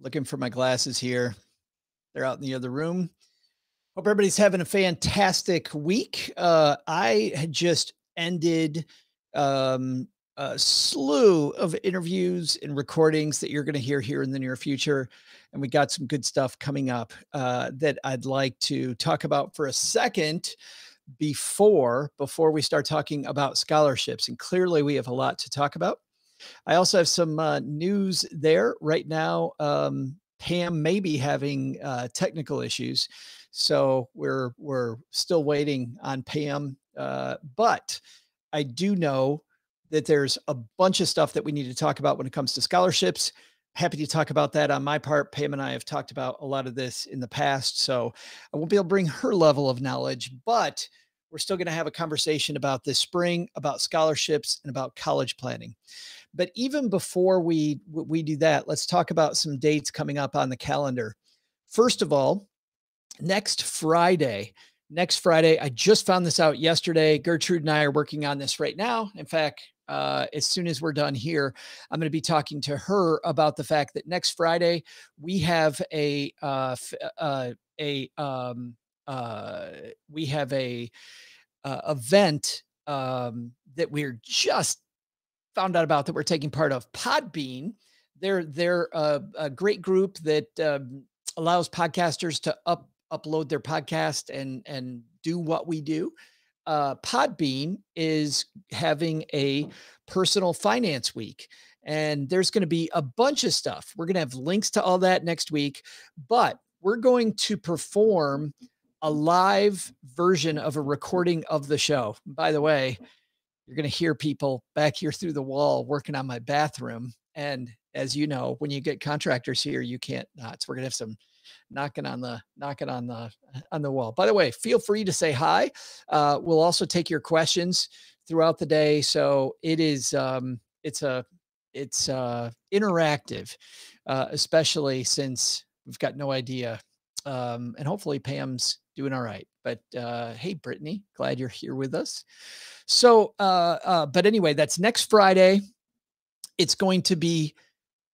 Looking for my glasses here. They're out in the other room. Hope everybody's having a fantastic week. I had just ended a slew of interviews and recordings that you're going to hear here in the near future. And we got some good stuff coming up that I'd like to talk about for a second before we start talking about scholarships. And clearly we have a lot to talk about. I also have some news there right now. Pam may be having technical issues, so we're still waiting on Pam. But I do know that there's a bunch of stuff that we need to talk about when it comes to scholarships. Happy to talk about that on my part. Pam and I have talked about a lot of this in the past, so I won't be able to bring her level of knowledge, but we're still going to have a conversation about this spring, about scholarships and about college planning. But even before we do that, let's talk about some dates coming up on the calendar. First of all, next Friday, I just found this out yesterday. Gertrude and I are working on this right now. In fact, as soon as we're done here, I'm going to be talking to her about the fact that next Friday we have event that we're just found out about that we're taking part of. Podbean, they're a great group that allows podcasters to upload their podcast and do what we do. Podbean is having a personal finance week, and there's going to be a bunch of stuff. We're going to have links to all that next week, but we're going to perform a live version of a recording of the show. By the way, you're going to hear people back here through the wall working on my bathroom. And as you know, when you get contractors here, you can't not. So we're going to have some knocking on the wall. By the way, feel free to say hi. We'll also take your questions throughout the day. So it is, it's interactive, especially since we've got no idea. And hopefully Pam's doing all right. But hey, Brittany, glad you're here with us. So, but anyway, that's next Friday. It's going to be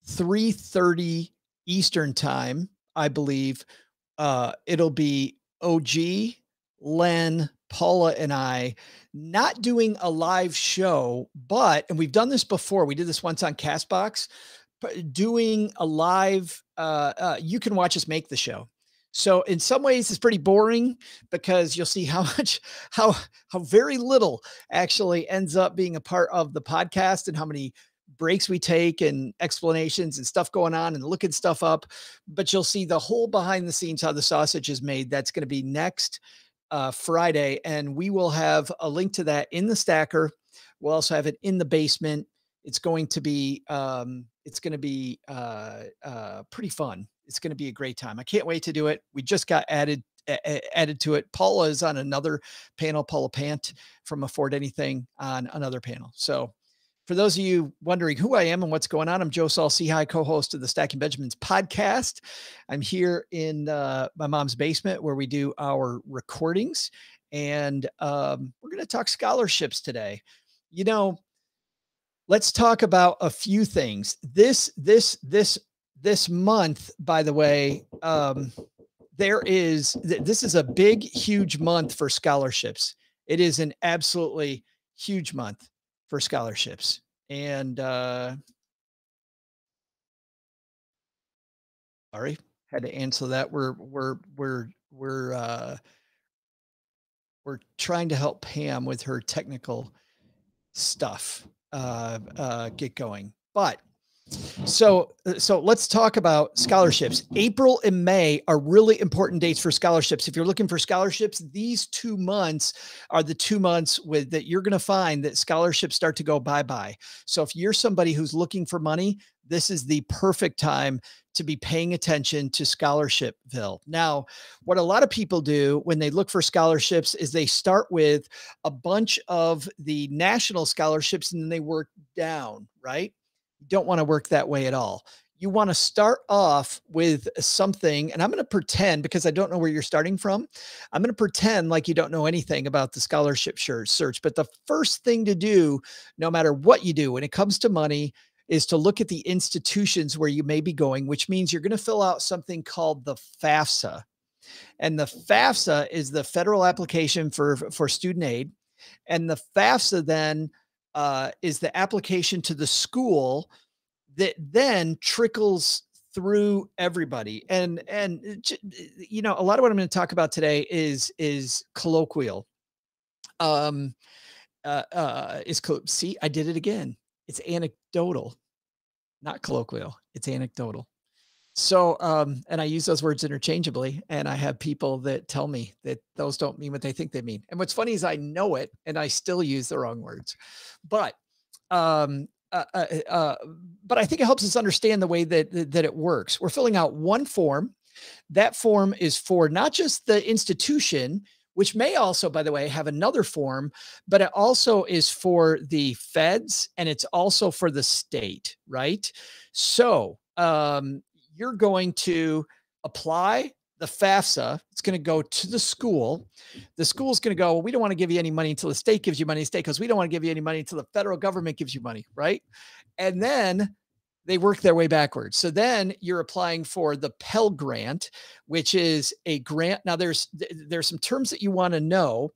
3:30 Eastern time, I believe. It'll be OG, Len, Paula, and I not doing a live show, but, and we've done this before. We did this once on Castbox, doing a live, you can watch us make the show. So in some ways it's pretty boring because you'll see how much, how very little actually ends up being a part of the podcast and how many breaks we take and explanations and stuff going on and looking stuff up, but you'll see the whole behind the scenes, how the sausage is made. That's going to be next Friday. And we will have a link to that in the Stacker. We'll also have it in the basement. It's going to be, pretty fun. It's going to be a great time. I can't wait to do it. We just got added to it. Paula is on another panel, Paula Pant from Afford Anything on another panel. So for those of you wondering who I am and what's going on, I'm Joe Saul-Sehy, co-host of the Stacking Benjamins podcast. I'm here in my mom's basement where we do our recordings, and we're going to talk scholarships today. You know, let's talk about a few things. This month, by the way, this is a big, huge month for scholarships. It is an absolutely huge month for scholarships. And, sorry, had to answer that. We're trying to help Pam with her technical stuff, get going, but So let's talk about scholarships. April and May are really important dates for scholarships. If you're looking for scholarships, these 2 months are the 2 months with that you're going to find that scholarships start to go bye-bye. So if you're somebody who's looking for money, this is the perfect time to be paying attention to scholarshipville. Now, what a lot of people do when they look for scholarships is they start with a bunch of the national scholarships and then they work down, right? Don't want to work that way at all. You want to start off with something, and I'm going to pretend, because I don't know where you're starting from, I'm going to pretend like you don't know anything about the scholarship search. But the first thing to do, no matter what you do when it comes to money, is to look at the institutions where you may be going, which means you're going to fill out something called the FAFSA. And the FAFSA is the federal application for student aid. And the FAFSA then is the application to the school that then trickles through everybody. And you know, a lot of what I'm going to talk about today is colloquial. See, I did it again. It's anecdotal, not colloquial. It's anecdotal. So, and I use those words interchangeably, and I have people that tell me that those don't mean what they think they mean. And what's funny is I know it and I still use the wrong words, but I think it helps us understand the way that it works. We're filling out one form. That form is for not just the institution, which may also, by the way, have another form, but it also is for the feds and it's also for the state, right? So, you're going to apply the FAFSA. It's going to go to the school. The school's going to go, well, we don't want to give you any money until the state gives you money. The state goes, we don't want to give you any money until the federal government gives you money, right? And then they work their way backwards. So then you're applying for the Pell grant, which is a grant. Now there's some terms that you want to know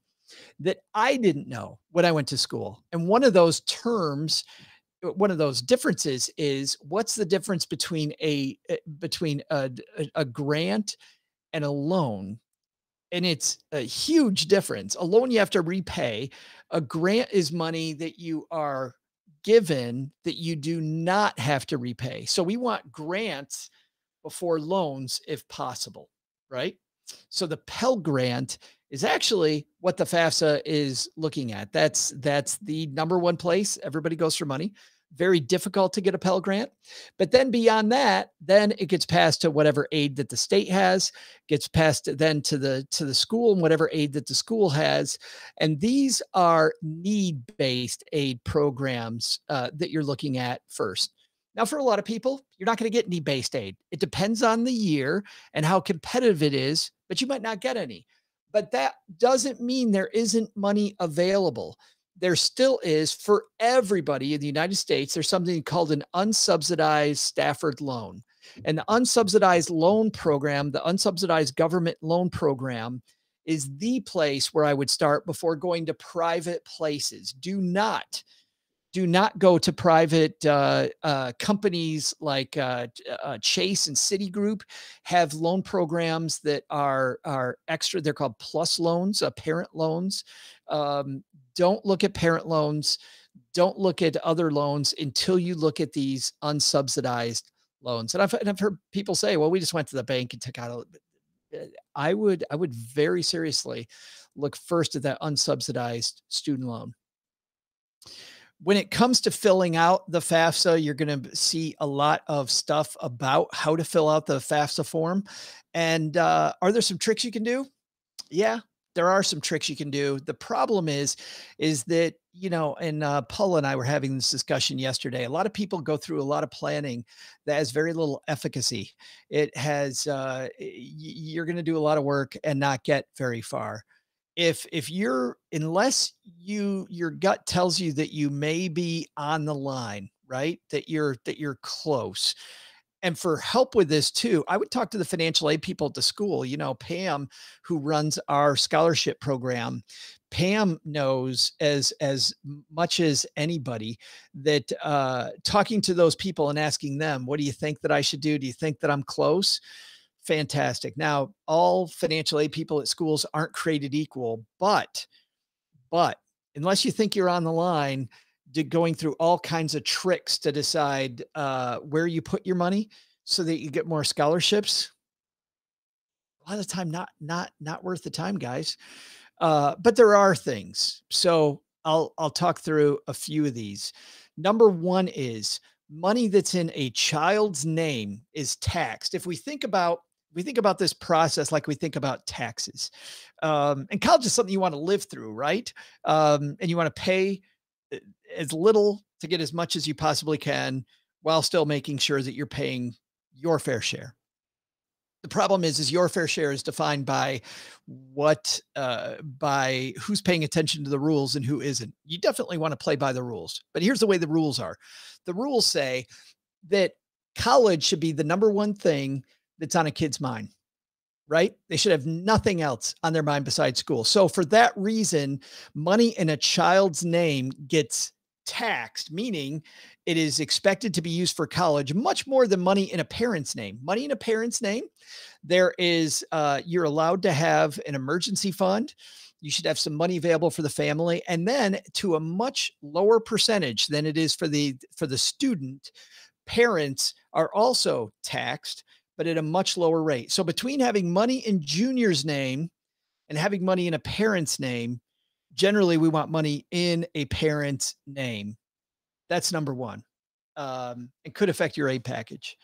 that I didn't know when I went to school. And one of those terms, one of those differences is what's the difference between a grant and a loan. And it's a huge difference. A loan you have to repay. A grant is money that you are given that you do not have to repay. So we want grants before loans if possible, right? So the Pell grant is actually what the FAFSA is looking at. That's the number one place everybody goes for money. Very difficult to get a Pell grant. But then beyond that, then it gets passed to whatever aid that the state has, gets passed then to the school and whatever aid that the school has. And these are need-based aid programs that you're looking at first. Now, for a lot of people, you're not going to get need-based aid. It depends on the year and how competitive it is, but you might not get any. But that doesn't mean there isn't money available. There still is for everybody in the United States. There's something called an unsubsidized Stafford loan. And the unsubsidized loan program, the unsubsidized government loan program is the place where I would start before going to private places. Do not go to private companies like Chase and Citigroup have loan programs that are extra. They're called plus loans, parent loans. Don't look at parent loans. Don't look at other loans until you look at these unsubsidized loans. And I've heard people say, well, we just went to the bank and took out a, I would very seriously look first at that unsubsidized student loan. When it comes to filling out the FAFSA, you're going to see a lot of stuff about how to fill out the FAFSA form. And are there some tricks you can do? Yeah. There are some tricks you can do. The problem is that, you know, and Paula and I were having this discussion yesterday. A lot of people go through a lot of planning that has very little efficacy. It has, you're going to do a lot of work and not get very far. If you're, unless you, your gut tells you that you may be on the line, right? That you're close. And for help with this too, I would talk to the financial aid people at the school. You know, Pam, who runs our scholarship program, Pam knows as much as anybody that talking to those people and asking them, what do you think that I should do? Do you think that I'm close? Fantastic. Now, all financial aid people at schools aren't created equal, but unless you think you're on the line, going through all kinds of tricks to decide where you put your money so that you get more scholarships. A lot of the time, not worth the time, guys. But there are things. So I'll talk through a few of these. Number one is money that's in a child's name is taxed. If we think about this process like we think about taxes, and college is something you want to live through, right? And you want to pay as little to get as much as you possibly can while still making sure that you're paying your fair share. The problem is your fair share is defined by what, by who's paying attention to the rules and who isn't. You definitely want to play by the rules, but here's the way the rules are. The rules say that college should be the number one thing that's on a kid's mind, right? They should have nothing else on their mind besides school. So for that reason, money in a child's name gets taxed, meaning it is expected to be used for college much more than money in a parent's name. Money in a parent's name, there is, you're allowed to have an emergency fund. You should have some money available for the family. And then to a much lower percentage than it is for the student, parents are also taxed, but at a much lower rate. So between having money in junior's name and having money in a parent's name, generally we want money in a parent's name. That's number one. It could affect your aid package.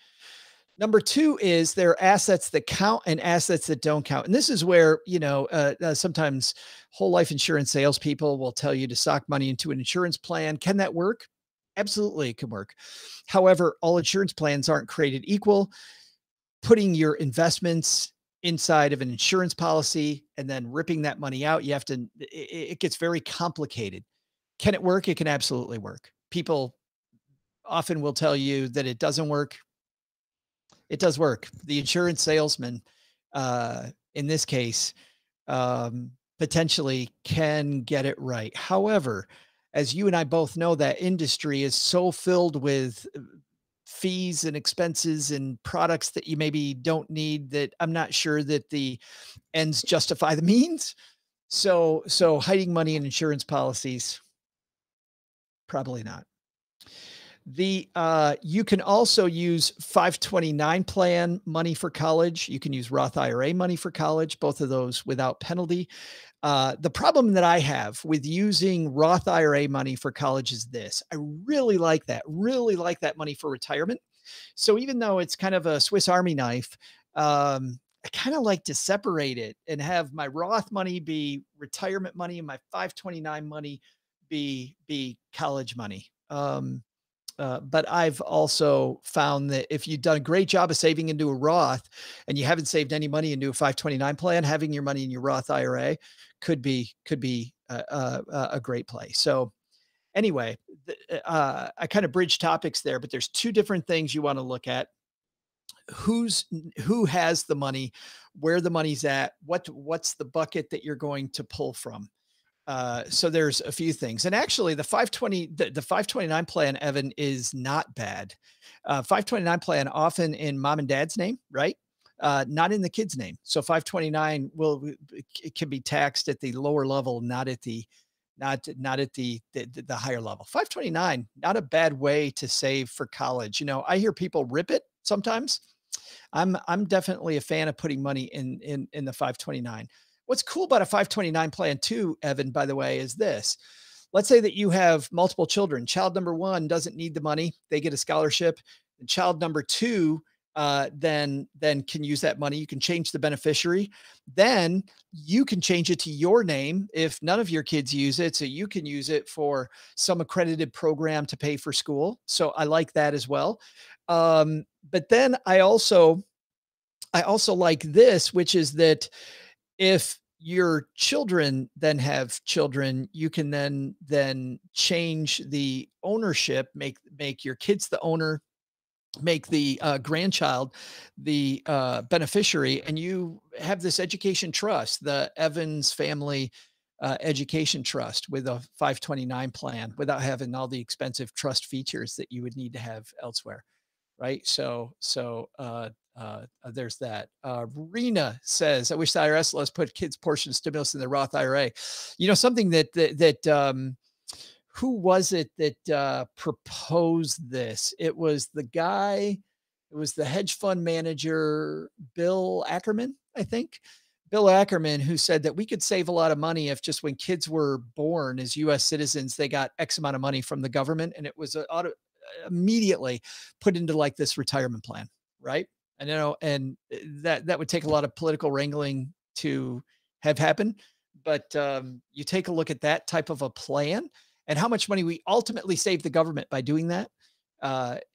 Number two is there are assets that count and assets that don't count. And this is where, you know, sometimes whole life insurance salespeople will tell you to sock money into an insurance plan. Can that work? Absolutely, it can work. However, all insurance plans aren't created equal. Putting your investments inside of an insurance policy and then ripping that money out, you have to, it gets very complicated. Can it work? It can absolutely work. People often will tell you that it doesn't work. It does work. The insurance salesman, in this case, potentially can get it right. However, as you and I both know, that industry is so filled with fees and expenses and products that you maybe don't need, that I'm not sure that the ends justify the means. So hiding money in insurance policies, probably not. You can also use 529 plan money for college. You can use Roth IRA money for college, both of those without penalty. The problem that I have with using Roth IRA money for college is this. I really like that money for retirement. So even though it's kind of a Swiss Army knife, I kind of like to separate it and have my Roth money be retirement money and my 529 money be college money. But I've also found that if you've done a great job of saving into a Roth and you haven't saved any money into a 529 plan, having your money in your Roth IRA could be a great play. So anyway, I kind of bridge topics there, but there's two different things you want to look at. Who has the money, where the money's at, what's the bucket that you're going to pull from. So there's a few things, and actually the 529 plan, Evan, is not bad. 529 plan often in mom and dad's name, right? Not in the kid's name. So 529 can be taxed at the lower level, not at the higher level. 529, not a bad way to save for college. You know, I hear people rip it sometimes. I'm definitely a fan of putting money in the 529. What's cool about a 529 plan too, Evan, by the way, is this. Let's say that you have multiple children. Child number one doesn't need the money. They get a scholarship. And child number two then can use that money. You can change the beneficiary. Then you can change it to your name if none of your kids use it. So you can use it for some accredited program to pay for school. So I like that as well. But then I also like this, which is that if your children then have children, you can then change the ownership, make your kids the owner, make the grandchild the beneficiary, and you have this education trust, the Evans Family Education Trust, with a 529 plan without having all the expensive trust features that you would need to have elsewhere, right? So there's that. Rena says, I wish the IRS lets put kids' portion of stimulus in the Roth IRA. You know, something that who was it that proposed this? It was the guy, it was the hedge fund manager, Bill Ackerman, I think. Bill Ackerman, who said that we could save a lot of money if just when kids were born as U.S. citizens, they got X amount of money from the government, and it was immediately put into like this retirement plan, right? I know, and that would take a lot of political wrangling to have happen. But you take a look at that type of a plan and how much money we ultimately save the government by doing that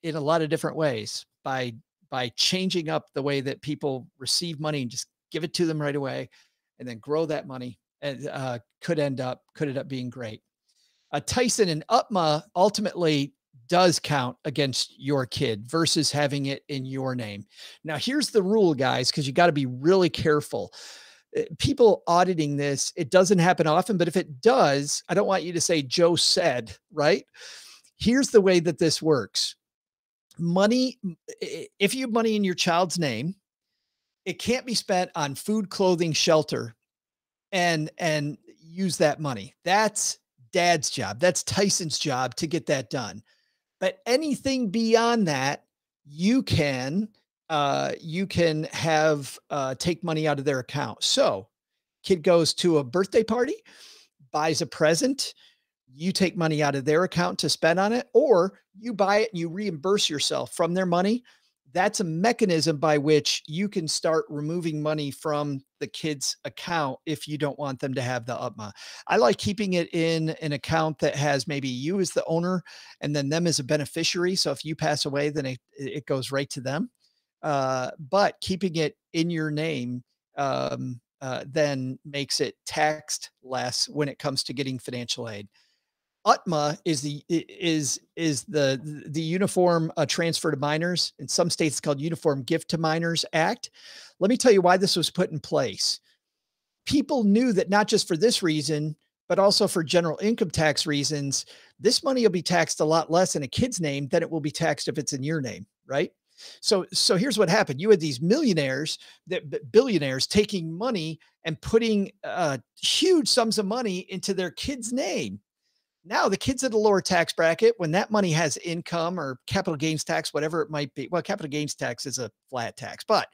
in a lot of different ways, by by changing up the way that people receive money and just give it to them right away and then grow that money, and could end up being great. Tyson and UPMA ultimately does count against your kid versus having it in your name. Now, here's the rule, guys, because you got to be really careful. People auditing this, it doesn't happen often, but if it does, I don't want you to say Joe said, right? Here's the way that this works. Money, if you have money in your child's name, it can't be spent on food, clothing, shelter, and use that money. That's dad's job. That's Tyson's job to get that done. But anything beyond that, you can have, take money out of their account. So kid goes to a birthday party, buys a present, you take money out of their account to spend on it, or you buy it and you reimburse yourself from their money. That's a mechanism by which you can start removing money from the kid's account if you don't want them to have the UPMA. I like keeping it in an account that has maybe you as the owner and then them as a beneficiary. So if you pass away, then it goes right to them. But keeping it in your name then makes it taxed less when it comes to getting financial aid. UTMA is the Uniform Transfer to Minors. In some states, it's called Uniform Gift to Minors Act. Let me tell you why this was put in place. People knew that not just for this reason, but also for general income tax reasons, this money will be taxed a lot less in a kid's name than it will be taxed if it's in your name, right? So here's what happened. You had these millionaires, billionaires taking money and putting huge sums of money into their kid's name. Now the kids at a lower tax bracket, when that money has income or capital gains tax, whatever it might be. Well, capital gains tax is a flat tax, but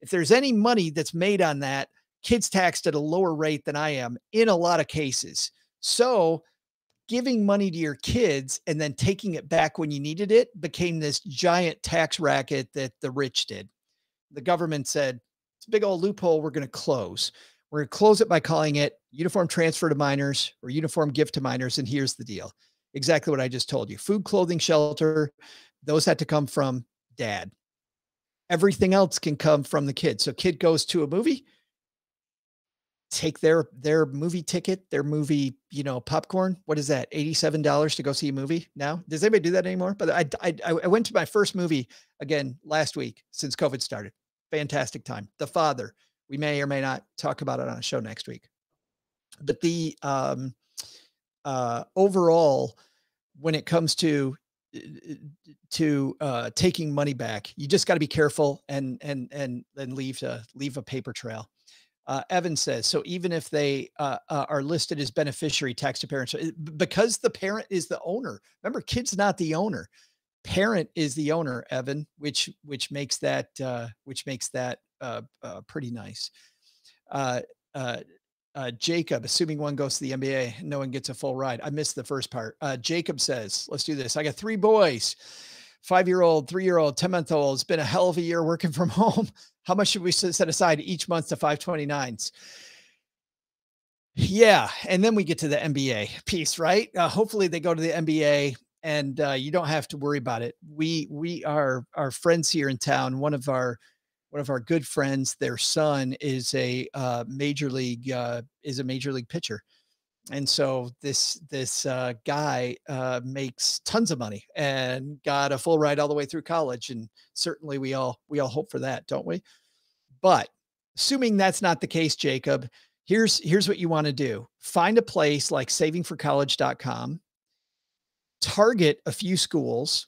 if there's any money that's made on that, kids taxed at a lower rate than I am in a lot of cases. So giving money to your kids and then taking it back when you needed it became this giant tax racket that the rich did. The government said, it's a big old loophole. We're going to close. We're going to close it by calling it Uniform Transfer to Minors or Uniform Gift to Minors. And here's the deal. Exactly what I just told you. Food, clothing, shelter, those had to come from dad. Everything else can come from the kid. So kid goes to a movie, take their movie ticket, their movie, you know, popcorn. What is that? $87 to go see a movie now? Does anybody do that anymore? But I went to my first movie again last week since COVID started. Fantastic time. The Father. We may or may not talk about it on a show next week. But the overall, when it comes to taking money back, you just got to be careful and leave a paper trail. Evan says, so even if they are listed as beneficiary tax to parents, because the parent is the owner. Remember, kid's not the owner. Parent is the owner, Evan, which makes that pretty nice. Jacob, assuming one goes to the MBA, no one gets a full ride. I missed the first part. Jacob says, let's do this. I got three boys, 5-year-old, 3-year-old, 10-month-old. It's been a hell of a year working from home. How much should we set aside each month to 529s? Yeah. And then we get to the MBA piece, right? Hopefully they go to the MBA and, you don't have to worry about it. We are our friends here in town. One of our good friends, their son is a major league pitcher. And so this guy makes tons of money and got a full ride all the way through college. And certainly we all hope for that, don't we? But assuming that's not the case, Jacob, here's what you want to do. Find a place like savingforcollege.com, target a few schools,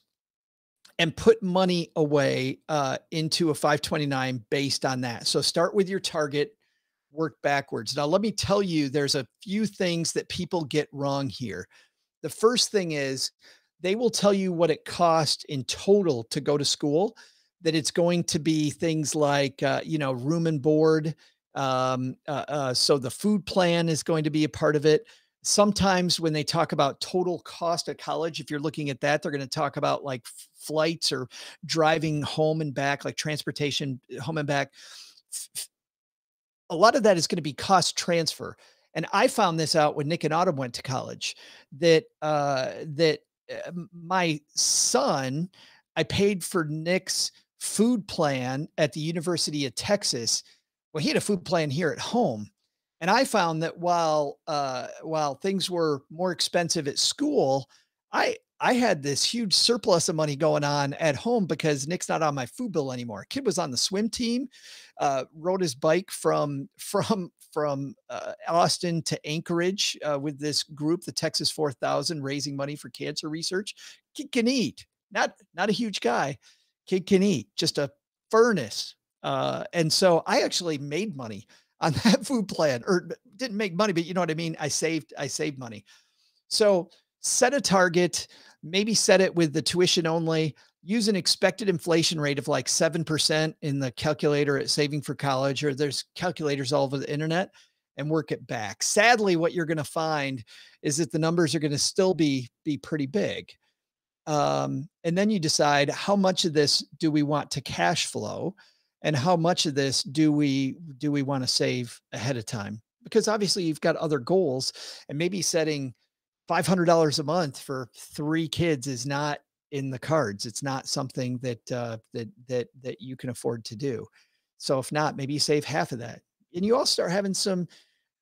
and put money away into a 529 based on that. So start with your target, work backwards. Now, let me tell you, there's a few things that people get wrong here. The first thing is they will tell you what it costs in total to go to school, that it's going to be things like, room and board. So the food plan is going to be a part of it. Sometimes when they talk about total cost of college, if you're looking at that, they're going to talk about like flights or driving home and back, like transportation home and back. A lot of that is going to be cost transfer. And I found this out when Nick and Autumn went to college, that my son, I paid for Nick's food plan at the University of Texas. Well, he had a food plan here at home. And I found that while things were more expensive at school, I had this huge surplus of money going on at home because Nick's not on my food bill anymore. Kid was on the swim team, rode his bike from Austin to Anchorage with this group, the Texas 4000, raising money for cancer research. Kid can eat, not a huge guy. Kid can eat, just a furnace. And so I actually made money on that food plan, or didn't make money, but you know what I mean? I saved money. So set a target, maybe set it with the tuition only, use an expected inflation rate of like 7% in the calculator at Saving for College, or there's calculators all over the internet, and work it back. Sadly, what you're going to find is that the numbers are going to still be pretty big. And then you decide how much of this do we want to cash flow? And how much of this do we want to save ahead of time? Because obviously you've got other goals, and maybe setting $500 a month for 3 kids is not in the cards. It's not something that, that you can afford to do. So if not, maybe you save half of that. And you all start having some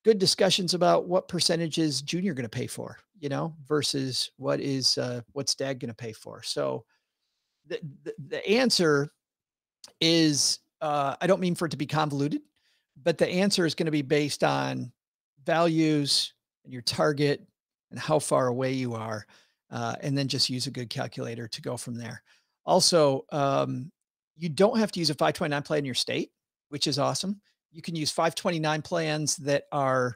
good discussions about what percentage is Junior going to pay for, you know, versus what is, what's Dad going to pay for. So the answer is, I don't mean for it to be convoluted, but the answer is going to be based on values and your target and how far away you are. And then just use a good calculator to go from there. Also, you don't have to use a 529 plan in your state, which is awesome. You can use 529 plans that are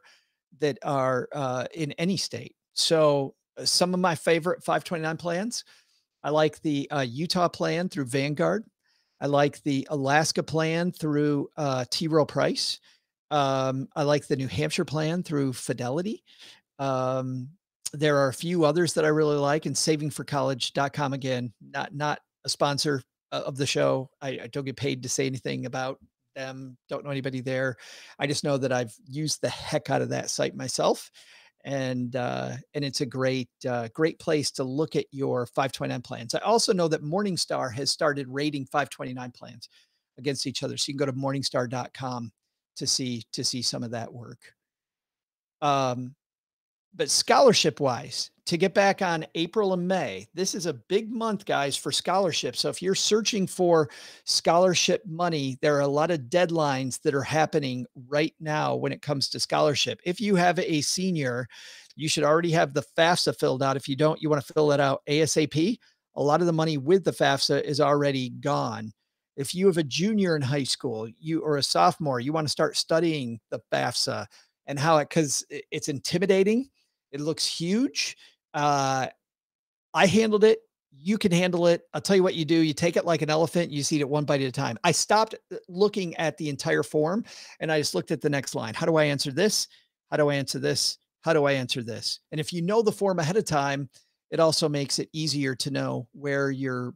in any state. So some of my favorite 529 plans, I like the Utah plan through Vanguard. I like the Alaska plan through T. Rowe Price. I like the New Hampshire plan through Fidelity. There are a few others that I really like, and savingforcollege.com, again, not a sponsor of the show. I don't get paid to say anything about them. Don't know anybody there. I just know that I've used the heck out of that site myself. And it's a great place to look at your 529 plans. I also know that Morningstar has started rating 529 plans against each other. So you can go to morningstar.com to see some of that work. But scholarship wise, to get back on April and May, this is a big month, guys, for scholarships. So if you're searching for scholarship money, there are a lot of deadlines that are happening right now when it comes to scholarship. If you have a senior, you should already have the FAFSA filled out. If you don't, you want to fill that out ASAP. A lot of the money with the FAFSA is already gone. If you have a junior in high school, or a sophomore, you want to start studying the FAFSA and how it, because it's intimidating. It looks huge. I handled it. You can handle it. I'll tell you what you do. You take it like an elephant. You eat it one bite at a time. I stopped looking at the entire form, and I just looked at the next line. How do I answer this? How do I answer this? How do I answer this? And if you know the form ahead of time, it also makes it easier to know where your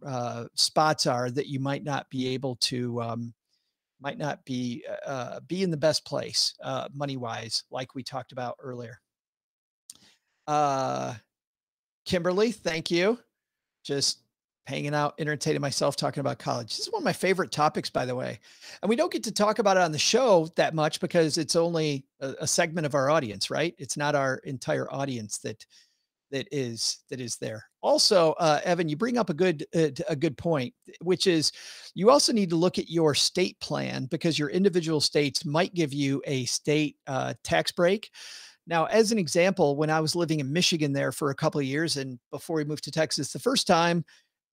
spots are that you might not be able to, might not be in the best place money-wise, like we talked about earlier. Kimberly, thank you. Just hanging out, entertaining myself, talking about college. This is one of my favorite topics, by the way. And we don't get to talk about it on the show that much because it's only a segment of our audience, right? It's not our entire audience that is there. Also, Evan, you bring up a good point, which is you also need to look at your state plan because your individual states might give you a state tax break. Now, as an example, when I was living in Michigan there for a couple of years, and before we moved to Texas the first time,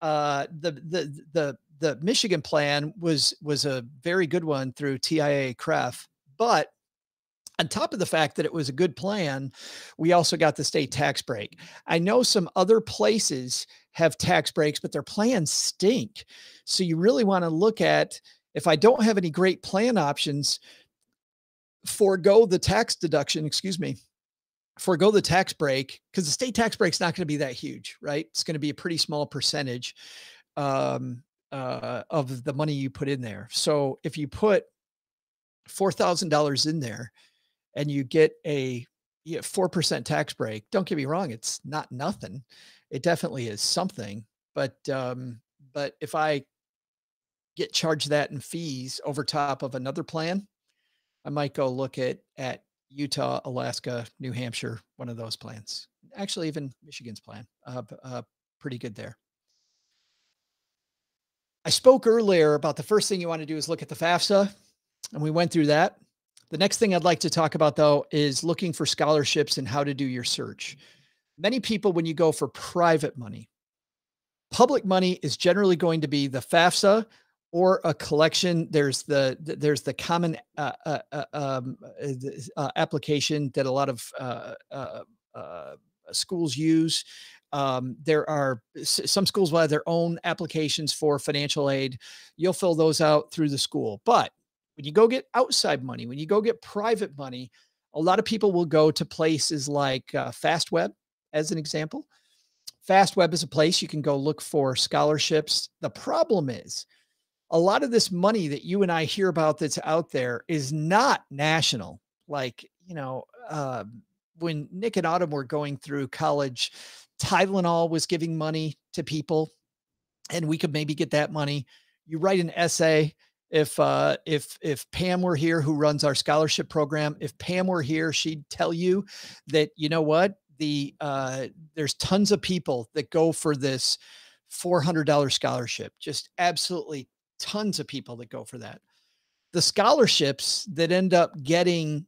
the Michigan plan was a very good one through TIAA-CREF. But on top of the fact that it was a good plan, we also got the state tax break. I know some other places have tax breaks, but their plans stink. So you really want to look at, if I don't have any great plan options, forego the tax deduction, excuse me, forego the tax break, because the state tax break is not going to be that huge, right? It's going to be a pretty small percentage of the money you put in there. So if you put $4,000 in there and you get a 4% tax break, don't get me wrong, it's not nothing. It definitely is something. But if I get charged that in fees over top of another plan, I might go look at Utah, Alaska, New Hampshire, one of those plans. Actually, even Michigan's plan, pretty good there. I spoke earlier about the first thing you want to do is look at the FAFSA, and we went through that. The next thing I'd like to talk about, though, is looking for scholarships and how to do your search. Many people, when you go for private money, public money is generally going to be the FAFSA or a collection. There's the common application that a lot of schools use. There are some schools will have their own applications for financial aid. You'll fill those out through the school. But when you go get outside money, when you go get private money, a lot of people will go to places like FastWeb, as an example. FastWeb is a place you can go look for scholarships. The problem is a lot of this money that you and I hear about that's out there is not national. Like, you know, when Nick and Autumn were going through college, Tylenol was giving money to people, and we could maybe get that money. You write an essay. If Pam were here, who runs our scholarship program, if Pam were here, she'd tell you that, you know what, there's tons of people that go for this $400 scholarship, just absolutely tons of people that go for that. The scholarships that end up getting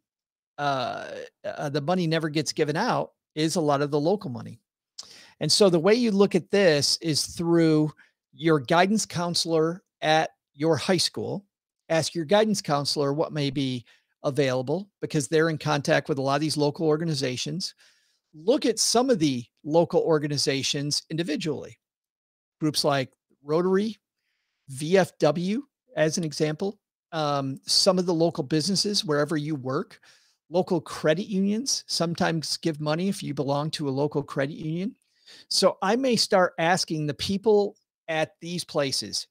the money never gets given out is a lot of the local money. And so the way you look at this is through your guidance counselor at your high school. Ask your guidance counselor what may be available, because they're in contact with a lot of these local organizations. Look at some of the local organizations individually, groups like Rotary, VFW, as an example, some of the local businesses wherever you work. Local credit unions sometimes give money if you belong to a local credit union. So I may start asking the people at these places,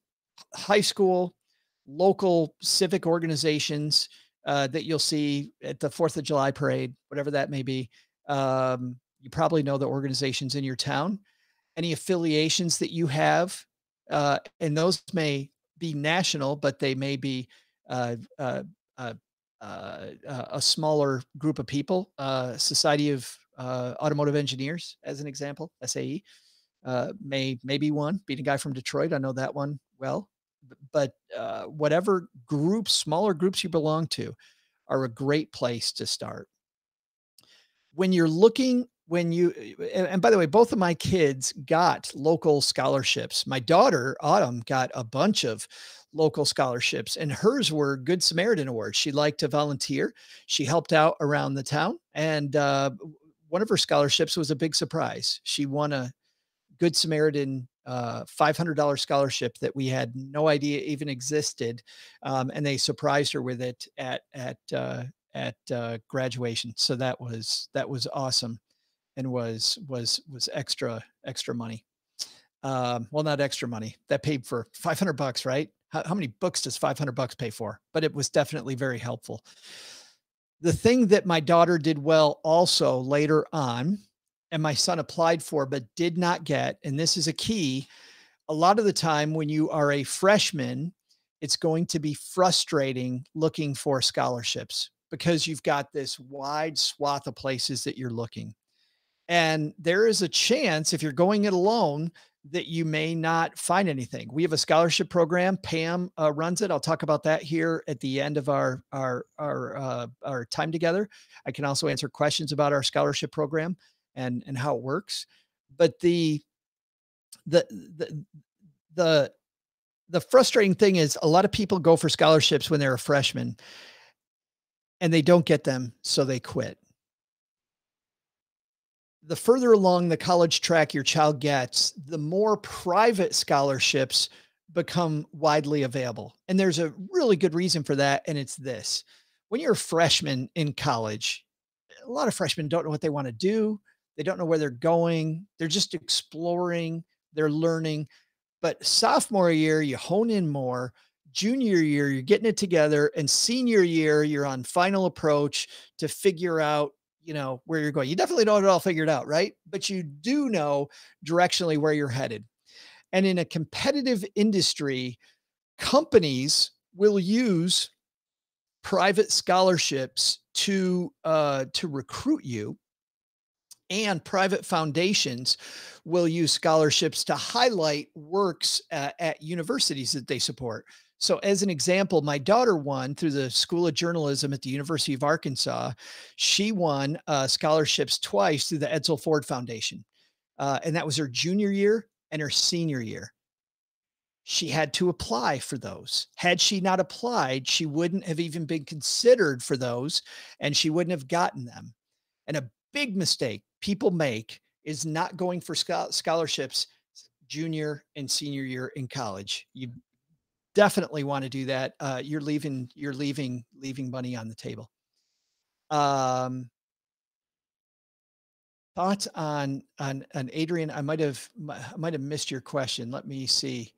high school, local civic organizations that you'll see at the 4th of July parade, whatever that may be. You probably know the organizations in your town, any affiliations that you have, and those may be national, but they may be a smaller group of people. Society of Automotive Engineers, as an example, SAE, may be one. Being a guy from Detroit, I know that one well. But whatever groups, smaller groups you belong to, are a great place to start. When you're looking, and by the way, both of my kids got local scholarships. My daughter, Autumn, got a bunch of local scholarships, and hers were Good Samaritan awards. She liked to volunteer. She helped out around the town, and one of her scholarships was a big surprise. She won a Good Samaritan $500 scholarship that we had no idea even existed, and they surprised her with it at graduation. So that was awesome, and was extra money. Well, not extra money. That paid for $500, right? How many books does $500 pay for? But it was definitely very helpful. The thing that my daughter did well also later on, and my son applied for, but did not get, and this is a key, a lot of the time when you are a freshman, it's going to be frustrating looking for scholarships, because you've got this wide swath of places that you're looking. And there is a chance, if you're going it alone, that you may not find anything. We have a scholarship program. Pam runs it. I'll talk about that here at the end of our time together. I can also answer questions about our scholarship program and how it works. But the frustrating thing is a lot of people go for scholarships when they're a freshman and they don't get them, so they quit. The further along the college track your child gets, the more private scholarships become widely available. And there's a really good reason for that. And it's this: when you're a freshman in college, a lot of freshmen don't know what they want to do. They don't know where they're going. They're just exploring, they're learning. But sophomore year, you hone in more. Junior year, you're getting it together. And senior year, you're on final approach to figure out, you know, where you're going. You definitely don't have it all figured out, right? But you do know directionally where you're headed. And in a competitive industry, companies will use private scholarships to recruit you, and private foundations will use scholarships to highlight works at universities that they support. So as an example, my daughter won through the School of Journalism at the University of Arkansas. She won scholarships twice through the Edsel Ford Foundation. And that was her junior year and her senior year. She had to apply for those. Had she not applied, she wouldn't have even been considered for those, and she wouldn't have gotten them. And a big mistake people make is not going for scholarships junior and senior year in college. You definitely want to do that. You're leaving money on the table. Thoughts on Adrian? I might have missed your question. Let me see.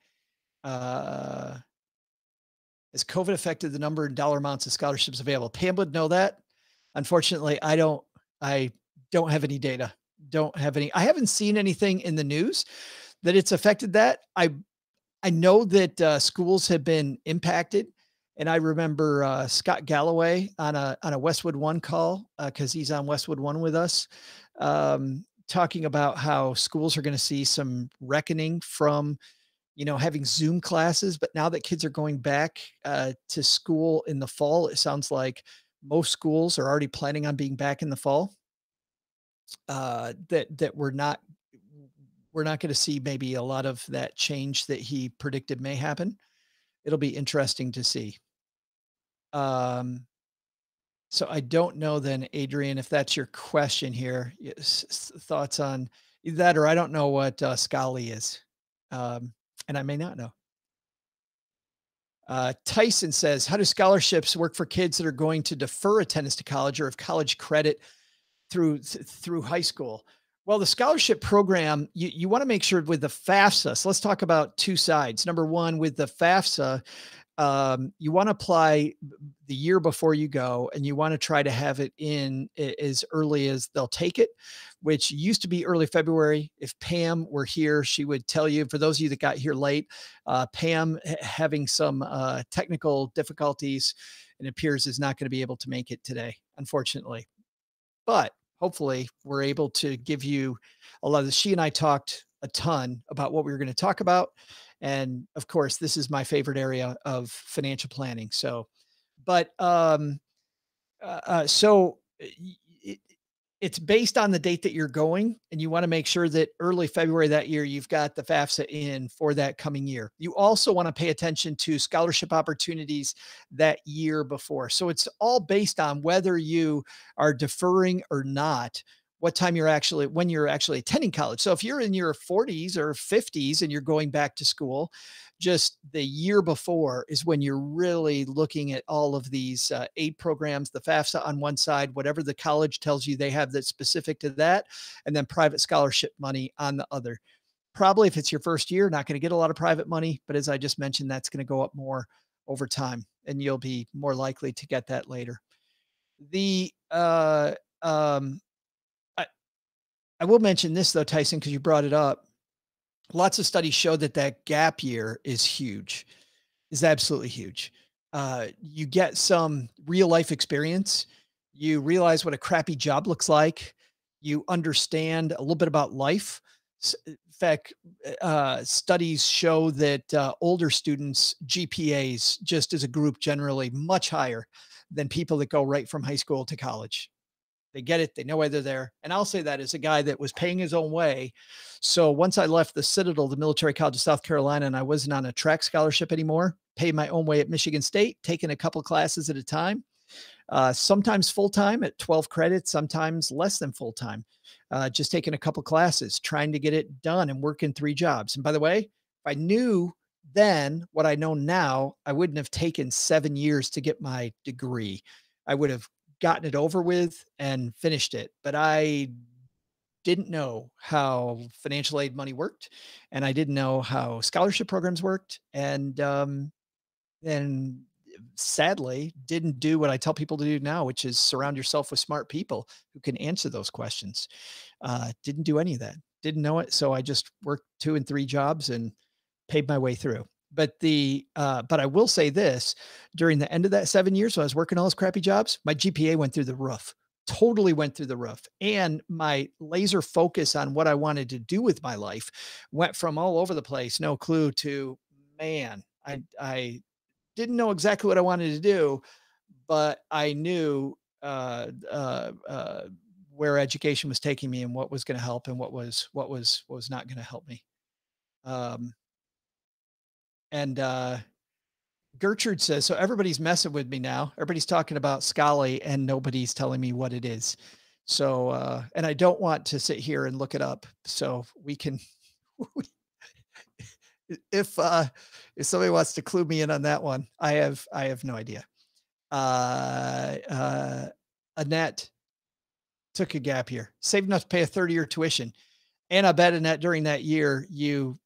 Has COVID affected the number and dollar amounts of scholarships available? Pam would know that. Unfortunately, I don't have any data. Don't have any. I haven't seen anything in the news that it's affected that. I know that schools have been impacted, and I remember Scott Galloway on a Westwood One call, because he's on Westwood One with us, talking about how schools are going to see some reckoning from, you know, having Zoom classes. But now that kids are going back to school in the fall, it sounds like most schools are already planning on being back in the fall. That we're not going to see maybe a lot of that change that he predicted may happen. It'll be interesting to see. So I don't know then, Adrian, if that's your question here. Yes, thoughts on that, or I don't know what Scali is, and I may not know. Tyson says, how do scholarships work for kids that are going to defer attendance to college or have college credit through high school? Well, the scholarship program, you want to make sure with the FAFSA. So let's talk about two sides. Number one, with the FAFSA, you want to apply the year before you go, and you want to try to have it in as early as they'll take it, which used to be early February. If Pam were here, she would tell you. For those of you that got here late, Pam having some technical difficulties, it appears, is not going to be able to make it today, unfortunately. But hopefully we're able to give you a lot of this. She and I talked a ton about what we were going to talk about. And of course, this is my favorite area of financial planning. So, but, so it's based on the date that you're going, and you want to make sure that early February that year, you've got the FAFSA in for that coming year. You also want to pay attention to scholarship opportunities that year before. So it's all based on whether you are deferring or not, what time you're actually, when you're actually attending college. So if you're in your 40s or 50s and you're going back to school, just the year before is when you're really looking at all of these aid programs, the FAFSA on one side, whatever the college tells you they have that's specific to that, and then private scholarship money on the other. Probably if it's your first year, not going to get a lot of private money, but as I just mentioned, that's going to go up more over time, and you'll be more likely to get that later. I will mention this though, Tyson, because you brought it up. Lots of studies show that that gap year is huge, is absolutely huge. You get some real life experience. You realize what a crappy job looks like. You understand a little bit about life. In fact, studies show that older students' GPAs, just as a group, generally much higher than people that go right from high school to college. They get it. They know why they're there. And I'll say that as a guy that was paying his own way. So once I left the Citadel, the military college of South Carolina, and I wasn't on a track scholarship anymore, paid my own way at Michigan State, taking a couple classes at a time, sometimes full-time at 12 credits, sometimes less than full-time, just taking a couple classes, trying to get it done and working three jobs. And by the way, if I knew then what I know now, I wouldn't have taken 7 years to get my degree. I would have gotten it over with and finished it. But I didn't know how financial aid money worked, and I didn't know how scholarship programs worked. And sadly didn't do what I tell people to do now, which is surround yourself with smart people who can answer those questions. Didn't do any of that, didn't know it. So I just worked 2 and 3 jobs and paid my way through. But the but I will say this, during the end of that 7 years, when I was working all those crappy jobs, my GPA went through the roof, totally went through the roof. And my laser focus on what I wanted to do with my life went from all over the place, no clue, to, man, I didn't know exactly what I wanted to do, but I knew where education was taking me and what was going to help and what was not going to help me. Gertrude says, so everybody's messing with me now. Everybody's talking about Scholly and nobody's telling me what it is. So, and I don't want to sit here and look it up. So we can, if somebody wants to clue me in on that one, I have no idea. Annette took a gap year, saved enough to pay a third-year tuition. And I bet, Annette, during that year, you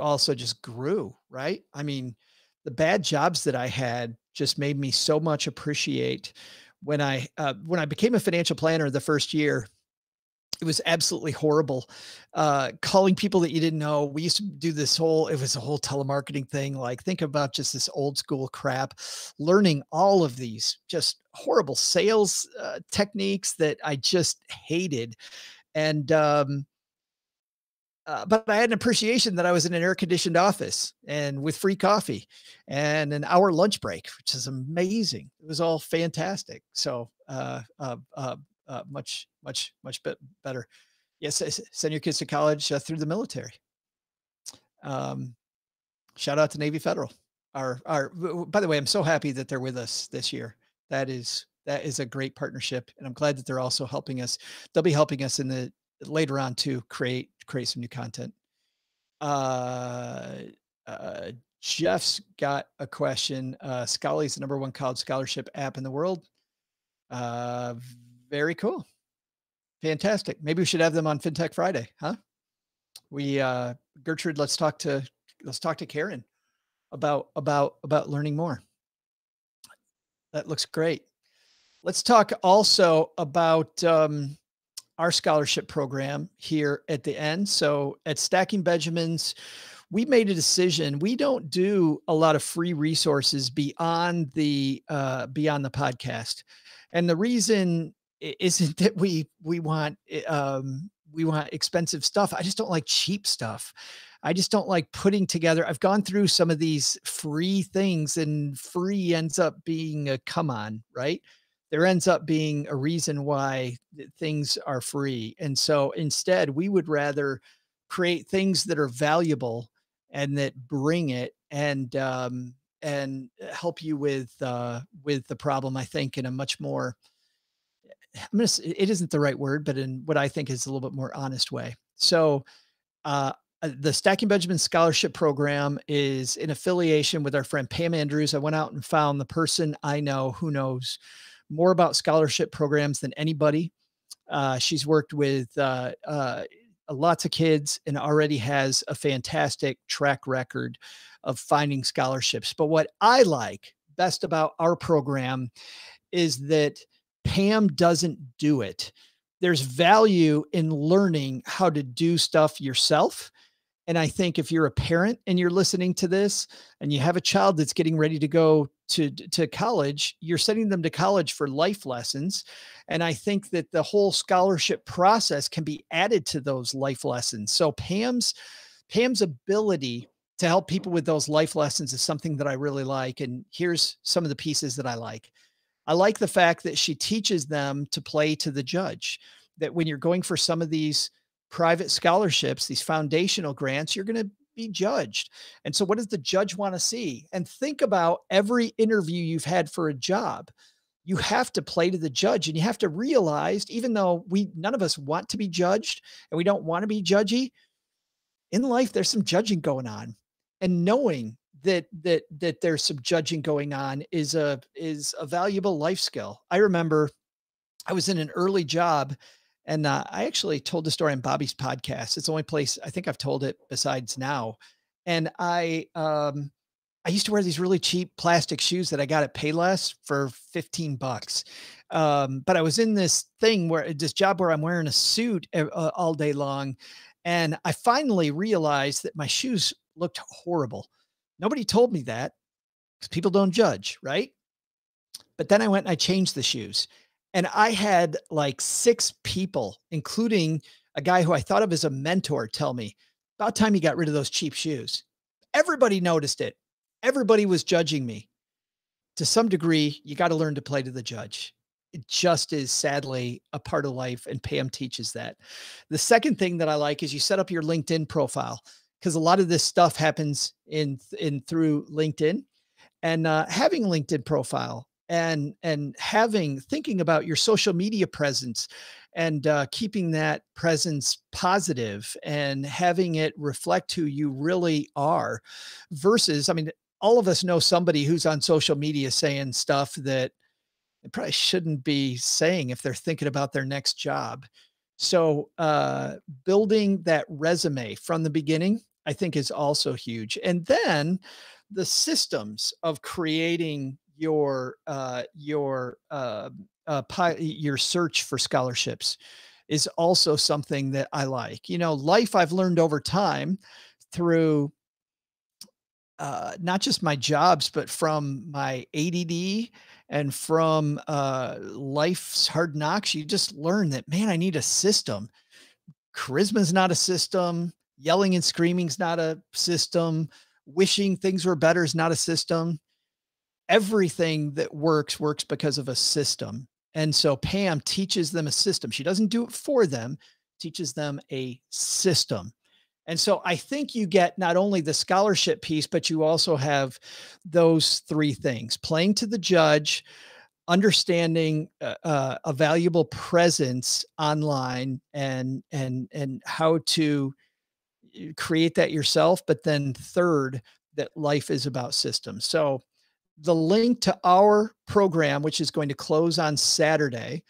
also just grew, right? I mean, the bad jobs that I had just made me so much appreciate when I became a financial planner the first year. It was absolutely horrible. Calling people that you didn't know. We used to do this whole, it was a whole telemarketing thing. Like, think about just this old school crap, learning all of these just horrible sales techniques that I just hated. And, but I had an appreciation that I was in an air-conditioned office and with free coffee and an hour lunch break, which is amazing. It was all fantastic. So, much bit better. Yes. Send your kids to college through the military. Shout out to Navy Federal. By the way, I'm so happy that they're with us this year. That is a great partnership. And I'm glad that they're also helping us. They'll be helping us in the later on to create some new content. Jeff's got a question. Scholly is the #1 college scholarship app in the world. Very cool. Fantastic. Maybe we should have them on FinTech Friday, huh? Gertrude, let's talk to Karen about learning more. That looks great. Let's talk also about, our scholarship program here at the end. So at Stacking Benjamins, we made a decision. We don't do a lot of free resources beyond the podcast. And the reason isn't that we want expensive stuff. I just don't like cheap stuff. I just don't like putting together. I've gone through some of these free things, and free ends up being a come on, right? There ends up being a reason why things are free. And so instead, we would rather create things that are valuable and that bring it and help you with the problem, I think, in a much more, it isn't the right word, but in what I think is a little bit more honest way. So, the Stacking Benjamins Scholarship Program is in affiliation with our friend Pam Andrews. I went out and found the person I know who knows more about scholarship programs than anybody. She's worked with lots of kids and already has a fantastic track record of finding scholarships. But what I like best about our program is that Pam doesn't do it. There's value in learning how to do stuff yourself. And I think if you're a parent and you're listening to this and you have a child that's getting ready to go to college, you're sending them to college for life lessons. And I think that the whole scholarship process can be added to those life lessons. So Pam's ability to help people with those life lessons is something that I really like. And here's some of the pieces that I like. I like the fact that she teaches them to play to the judge, that when you're going for some of these private scholarships, these foundational grants, you're going to be judged. And so what does the judge want to see? And think about every interview you've had for a job. You have to play to the judge, and you have to realize, even though none of us want to be judged and we don't want to be judgy, in life, there's some judging going on, and knowing that there's some judging going on is a valuable life skill. I remember I was in an early job, and I actually told the story on Bobby's podcast. It's the only place I think I've told it besides now. And I used to wear these really cheap plastic shoes that I got at Payless for $15. But I was in this thing where this job where I'm wearing a suit all day long. And I finally realized that my shoes looked horrible. Nobody told me that because people don't judge, right? But then I went and I changed the shoes. And I had like 6 people, including a guy who I thought of as a mentor, tell me, about time you got rid of those cheap shoes. Everybody noticed it. Everybody was judging me. To some degree, you got to learn to play to the judge. It just is sadly a part of life, and Pam teaches that. The second thing that I like is you set up your LinkedIn profile, because a lot of this stuff happens through LinkedIn, and having LinkedIn profile and thinking about your social media presence and keeping that presence positive and having it reflect who you really are versus, I mean, all of us know somebody who's on social media saying stuff that they probably shouldn't be saying if they're thinking about their next job. So building that resume from the beginning, I think, is also huge. And then the systems of creating your search for scholarships is also something that I like. You know, life I've learned over time through not just my jobs, but from my ADD and from life's hard knocks, you just learn that, man, I need a system. Charisma's not a system. Yelling and screaming's not a system. Wishing things were better is not a system. Everything that works, works because of a system. And so Pam teaches them a system. She doesn't do it for them, teaches them a system. And so I think you get not only the scholarship piece, but you also have those 3 things: playing to the judge, understanding a valuable presence online, and how to create that yourself. But then third, that life is about systems. So the link to our program, which is going to close on Saturday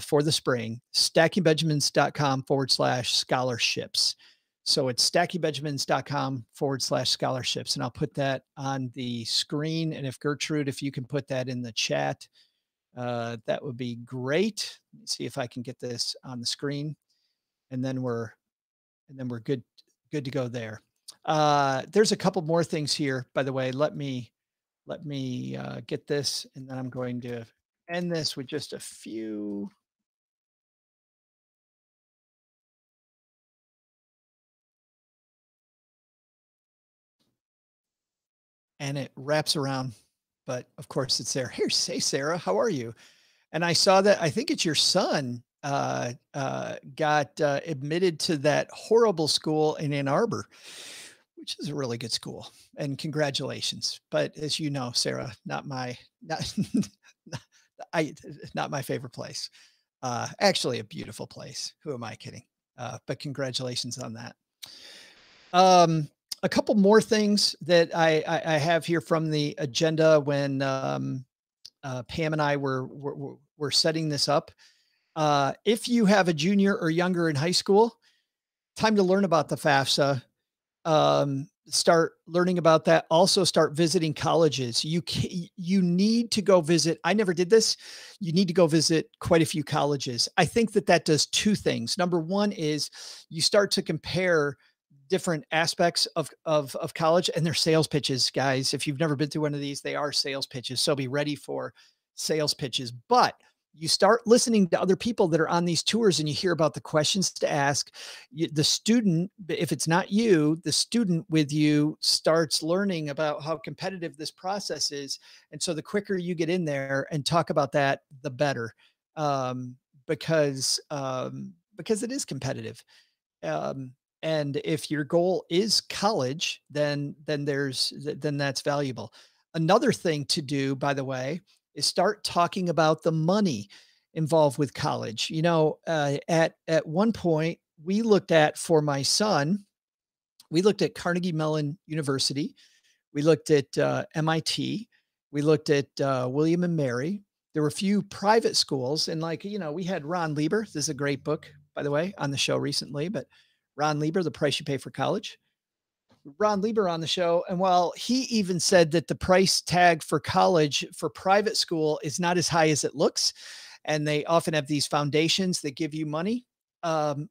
for the spring, stackingbenjamins.com/scholarships. So it's stackingbenjamins.com/scholarships. And I'll put that on the screen. And if Gertrude, if you can put that in the chat, that would be great. Let's see if I can get this on the screen, and then we're good to go there. There's a couple more things here, by the way. Let me get this, and then I'm going to end this with just a few. And it wraps around, but of course it's there. Here, say, Sarah, how are you? And I saw that, I think it's your son got admitted to that horrible school in Ann Arbor, which is a really good school, and congratulations. But as you know, Sarah, not my favorite place. Actually a beautiful place. Who am I kidding? But congratulations on that. A couple more things that I have here from the agenda when Pam and I were setting this up. If you have a junior or younger in high school, time to learn about the FAFSA. Start learning about that. Also start visiting colleges. You need to go visit. I never did this. You need to go visit quite a few colleges. I think that that does 2 things. Number 1 is you start to compare different aspects of college and their sales pitches. Guys, if you've never been through one of these, they are sales pitches. So be ready for sales pitches, but you start listening to other people that are on these tours and you hear about the questions to ask. The student, if it's not you, the student with you starts learning about how competitive this process is. And so the quicker you get in there and talk about that, the better, because it is competitive. And if your goal is college, then that's valuable. Another thing to do, by the way, is start talking about the money involved with college. You know, at one point we looked at, for my son, we looked at Carnegie Mellon University. We looked at MIT. We looked at William and Mary. There were a few private schools, and, like, you know, we had Ron Lieber. This is a great book, by the way, on the show recently, but Ron Lieber, The Price You Pay for College. Ron Lieber on the show. And while he even said that the price tag for college for private school is not as high as it looks, and they often have these foundations that give you money,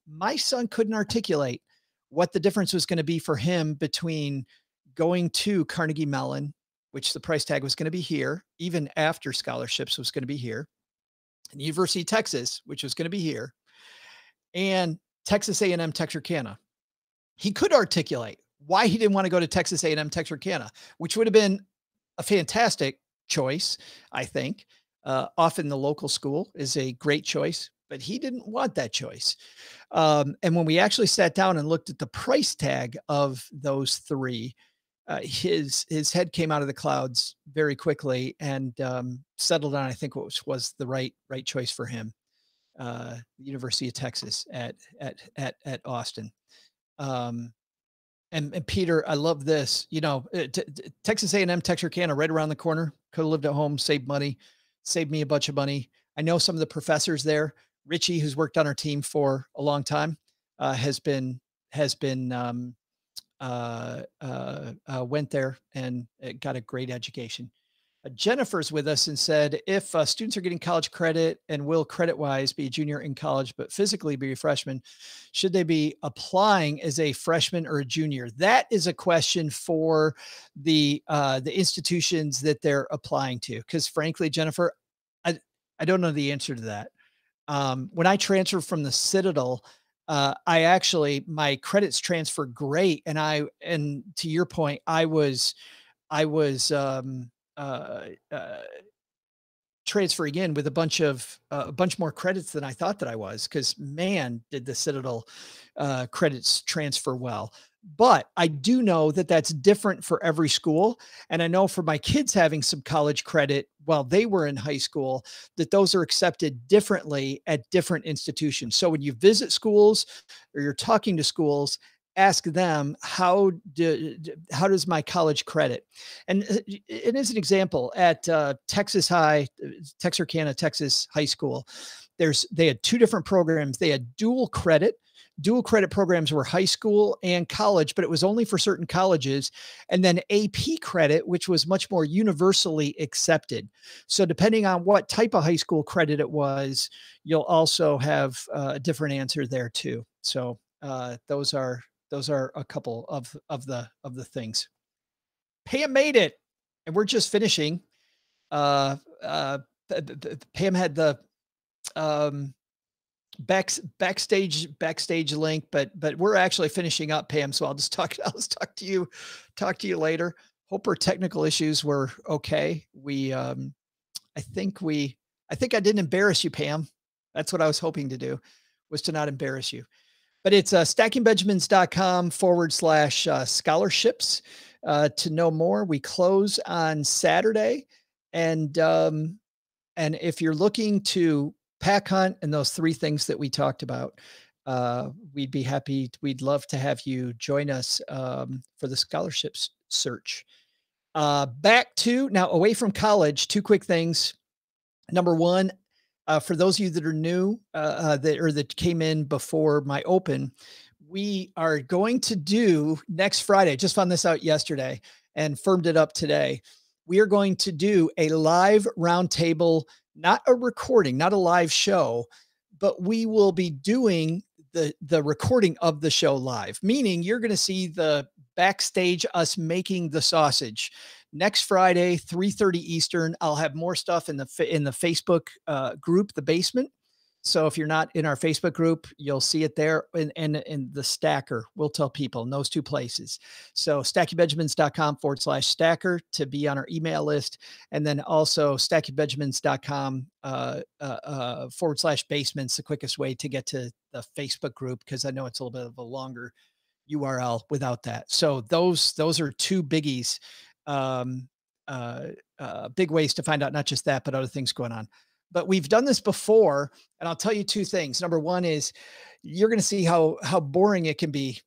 my son couldn't articulate what the difference was going to be for him between going to Carnegie Mellon, which the price tag was going to be here, even after scholarships was going to be here, and the University of Texas, which was going to be here, and Texas A&M Texarkana. He could articulate why he didn't want to go to Texas A&M Texarkana, which would have been a fantastic choice, I think. Often the local school is a great choice, but he didn't want that choice. And when we actually sat down and looked at the price tag of those three, his head came out of the clouds very quickly and settled on, I think, what was the right choice for him, University of Texas at Austin. And Peter, I love this. You know, Texas A&M Texarkana right around the corner. Could have lived at home, saved money, saved me a bunch of money. I know some of the professors there. Richie, who's worked on our team for a long time, went there and got a great education. Jennifer's with us and said, if students are getting college credit and will credit-wise be a junior in college, but physically be a freshman, should they be applying as a freshman or a junior? That is a question for the institutions that they're applying to. Because frankly, Jennifer, I don't know the answer to that. When I transferred from the Citadel, my credits transferred great. And to your point, I was transferring in with a bunch more credits than I thought that I was, because man, did the Citadel credits transfer well. But I do know that that's different for every school. And I know for my kids having some college credit while they were in high school, that those are accepted differently at different institutions. So when you visit schools or you're talking to schools, ask them, how does my college credit? And it is an example at Texarkana, Texas High School. They had two different programs. They had dual credit. Dual credit programs were high school and college, but it was only for certain colleges. And then AP credit, which was much more universally accepted. So depending on what type of high school credit it was, you'll also have a different answer there too. So those are a couple of the things. Pam made it, and we're just finishing. Pam had the backstage link, but we're actually finishing up, Pam. So I'll just talk to you later. Hope our technical issues were okay. I think I didn't embarrass you, Pam. That's what I was hoping to do, was to not embarrass you. But it's stackingbenjamins.com/scholarships to know more. We close on Saturday, and if you're looking to pack hunt and those three things that we talked about, we'd be happy. We'd love to have you join us for the scholarships search. Now away from college, two quick things. Number one, for those of you that are new that came in before my open, we are going to do next Friday. Just found this out yesterday and firmed it up today. We are going to do a live roundtable, not a recording, not a live show, but we will be doing the recording of the show live, meaning you're going to see the backstage, us making the sausage. Next Friday, 3:30 Eastern. I'll have more stuff in the Facebook group, The Basement. So if you're not in our Facebook group, you'll see it there. And the Stacker, we'll tell people in those two places. So stackybenjamins.com/stacker to be on our email list. And then also stackybenjamins.com /basements, the quickest way to get to the Facebook group, because I know it's a little bit of a longer URL without that. So those are two biggies, big ways to find out not just that, but other things going on. But we've done this before, and I'll tell you two things. Number one is you're going to see how boring it can be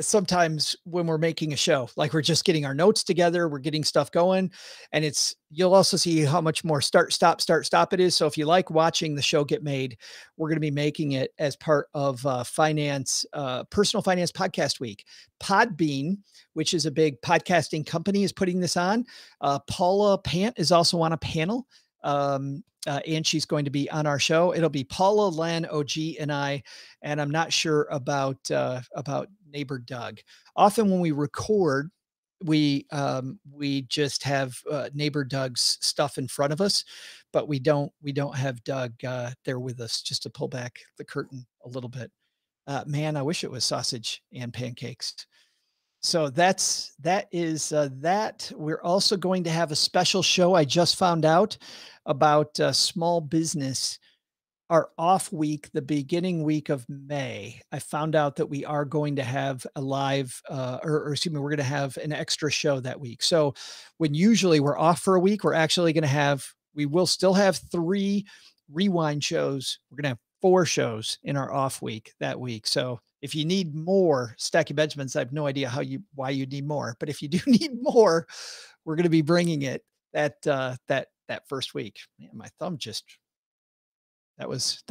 sometimes when we're making a show. Like, we're just getting our notes together, we're getting stuff going, and you'll also see how much more start, stop it is. So if you like watching the show get made, we're going to be making it as part of Personal Finance Podcast Week. Podbean, which is a big podcasting company, is putting this on. Paula Pant is also on a panel. and she's going to be on our show. It'll be Paula, Len, OG, and I, and I'm not sure about neighbor Doug. Often when we record, we just have neighbor Doug's stuff in front of us, but we don't have Doug there with us, just to pull back the curtain a little bit. Man, I wish it was sausage and pancakes. So that is that. We're also going to have a special show. I just found out about small business, our off week, the beginning week of May. I found out that we are going to have a live, we're going to have an extra show that week. So when usually we're off for a week, we're actually going to have, we will still have 3 rewind shows. We're going to have 4 shows in our off week that week. So if you need more Stacking Benjamins, I have no idea why you need more, but if you do need more, we're going to be bringing it that first week. Man, my thumb just, that was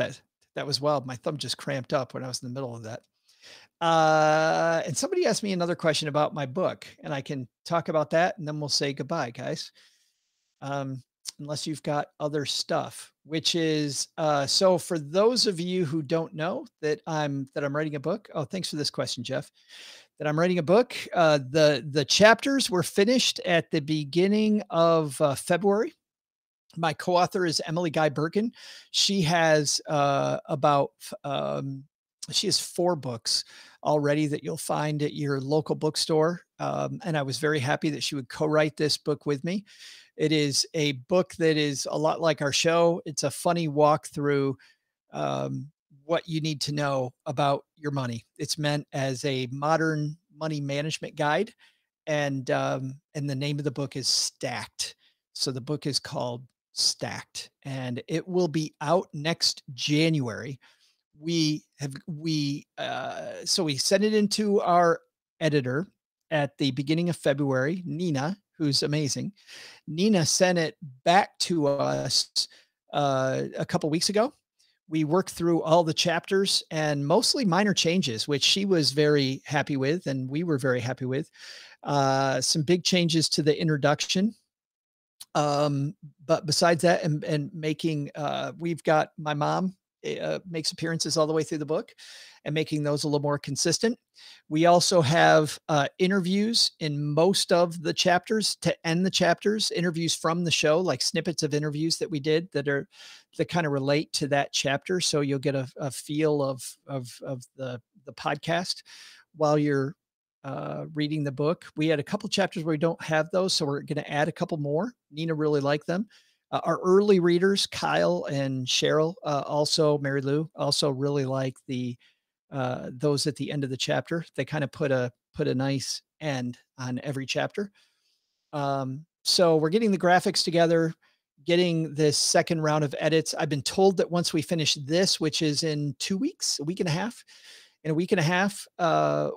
wild. My thumb just cramped up when I was in the middle of that. And somebody asked me another question about my book, and I can talk about that, and then we'll say goodbye, guys. Unless you've got other stuff, which is, so for those of you who don't know that I'm writing a book. Oh, thanks for this question, Jeff, that I'm writing a book. The chapters were finished at the beginning of February. My co-author is Emily Guy Bergen. She has, she has 4 books already that you'll find at your local bookstore. And I was very happy that she would co-write this book with me. It is a book that is a lot like our show. It's a funny walk through what you need to know about your money. It's meant as a modern money management guide. And the name of the book is Stacked. So the book is called Stacked, and it will be out next January. So we sent it into our editor at the beginning of February, Nina, who's amazing. Nina sent it back to us a couple weeks ago. We worked through all the chapters and mostly minor changes, which she was very happy with, and we were very happy with. Some big changes to the introduction. But besides that, we've got my mom. Makes appearances all the way through the book, and making those a little more consistent. We also have interviews in most of the chapters to end the chapters, interviews from the show, like snippets of interviews that we did that kind of relate to that chapter. So you'll get a feel of the podcast while you're reading the book. We had a couple chapters where we don't have those, so we're going to add a couple more. Nina really liked them. Our early readers, Kyle and Cheryl, also Mary Lou, also really like those at the end of the chapter. They kind of put a nice end on every chapter. So we're getting the graphics together, getting this second round of edits. I've been told that once we finish this, which is in 2 weeks, a week and a half,